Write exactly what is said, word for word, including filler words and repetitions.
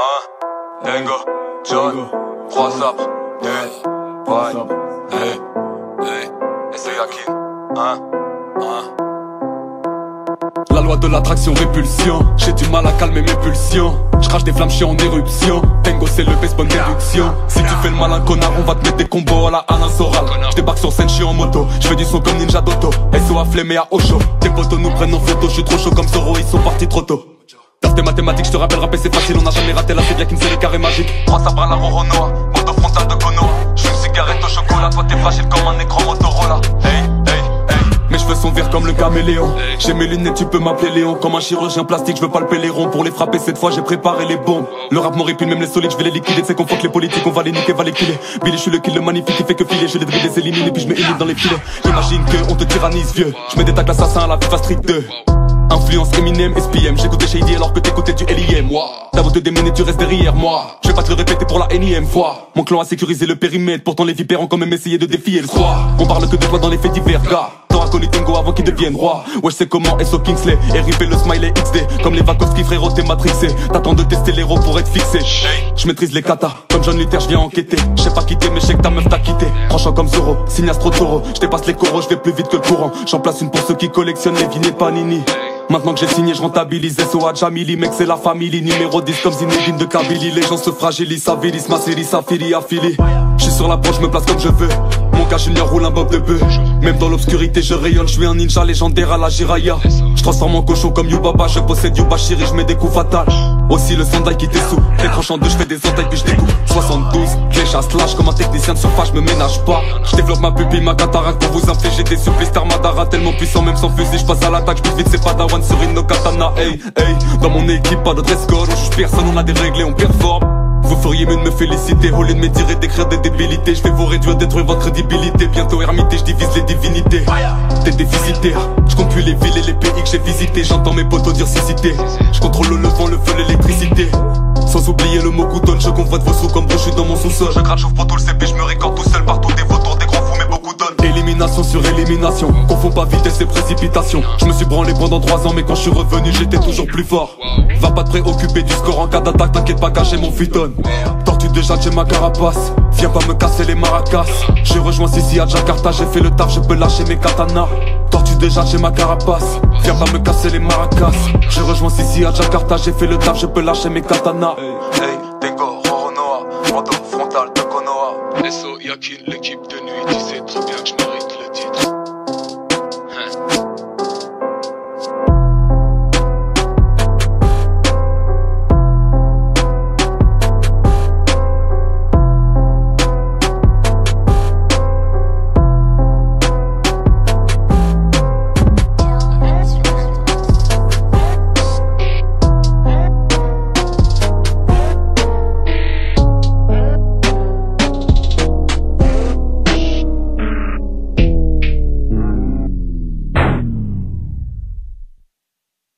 un, Tango, John, trois sabres, deux, ouais, deux, deux, et c'est Yaki, un, un. La loi de l'attraction répulsion, j'ai du mal à calmer mes pulsions. J'crache des flammes, j'suis en éruption. Tango c'est le base, bonne déduction. Si tu fais le malin connard, on va te mettre des combos à la Alain Soral. J'débarque sur scène, j'suis en moto, j'fais du son comme Ninja Dotto. S O A flemmé à Osho, tes potos nous prennent en photo. J'suis trop chaud comme Zoro, ils sont partis trop tôt. Dans tes mathématiques, j'te rappelle, rapper c'est facile. On n'a jamais raté, là c'est bien Kingsley, les carrés magiques. Trois sabres à la Roronoa, moto frontale de Kono. J'suis une cigarette au chocolat, toi t'es fragile comme un écran motorola. Hey, hey, hey. Mes cheveux sont verts comme le caméléon. J'ai mes lunettes, tu peux m'appeler Léon. Comme un chirurgien plastique, je veux pas le péléron. Pour les frapper cette fois, j'ai préparé les bombes. Le rap m'en répile, même les solides, je vais les liquider. C'est qu'on fuck les politiques, on va les niquer, va les killer. Billy, je suis le kill, le magnifique, il fait que filer. Je les dribble, les élimine, et puis je me élimine dans les filets. J'imagine que on te tyrannise, vieux. Je me détaque l'assassin à la FIFA Street deux. Influence Eminem, S P M, j'écoutais Shady alors que t'écoutais du L I M. T'as beau te démener, tu restes derrière moi. Je vais pas te le répéter pour la énième fois. Mon clan a sécurisé le périmètre, pourtant les vipères ont quand même essayé de défier le soir. On parle que de toi dans les faits divers, gars. T'auras connu Tango avant qu'il devienne roi. Ouais, je sais comment, S O Kingsley, R I P le smiley X D. Comme les Vakovski, frérot, t'es matrixé. T'attends de tester l'héros pour être fixé. Je maîtrise les katas, comme John Luther, je viens enquêter. Je sais pas quitter, mais je sais que ta meuf t'a quitté. Tranchant comme Zoro, signe Astro Toro. Je dépasse les coraux, je vais plus vite que le courant. J'en place une pour ceux qui collectionnent les vignettes Panini. Maintenant que j'ai signé, je rentabilise. S O A Jamili, mec, c'est la famille. Numéro dix comme Zinedine de Kabylie. Les gens se fragilisent, avilissent, ma série, s'affilie, affilie. J'suis sur la branche, je me place comme je veux. Mon cas junior roule un bob de bœuf. Même dans l'obscurité, je rayonne. J'suis un ninja légendaire à la Jiraya. J'transforme en cochon comme Yubaba. Je possède Yubashiri, j'mets des coups fatals. Aussi le Sandai qui t'essouffle. Décroche en deux, j'fais des entailles puis j'découpe. soixante-douze, les chasses lâche comme un technicien de surface, j'me ménage pas. J'développe ma pupille, ma katara pour vous infliger des supplices. Madara tellement puissant, même sans fusil, j'passe à l'attaque. J'pousse vite, c'est pas d'Awan sur une no katana. Hey, hey, dans mon équipe, pas de dress code. On juge personne, on a des règles et on performe. Vous feriez mieux de me féliciter, au lieu de me dire et d'écrire des débilités. Je vais vous réduire, détruire votre crédibilité. Bientôt ermité, je divise les divinités. T'es déficitaire, je compte plus les villes et les pays que j'ai visités. J'entends mes potos dire cité. Je contrôle le vent, le feu, l'électricité. Sans oublier le mot coutonne, je convoite vos sous comme je suis dans mon sous-sol. Je gratte, j'ouvre pour tout le C P, je me récorde tout seul. Partout des vautours, des grands fous, mais beaucoup donnent. Élimination sur élimination, confond pas vitesse et précipitation. Je me suis branlé pendant trois ans, mais quand je suis revenu, j'étais toujours plus fort. Va pas te préoccuper du score en cas d'attaque, t'inquiète pas, cacher mon futon. Tortue déjà, j'ai ma carapace, viens pas me casser les maracas. Je rejoins Sissi à Jakarta, j'ai fait le taf, je peux lâcher mes katanas. Tortue déjà, j'ai ma carapace, viens pas me casser les maracas. Je rejoins Sissi à Jakarta, j'ai fait le taf, je peux lâcher mes katanas.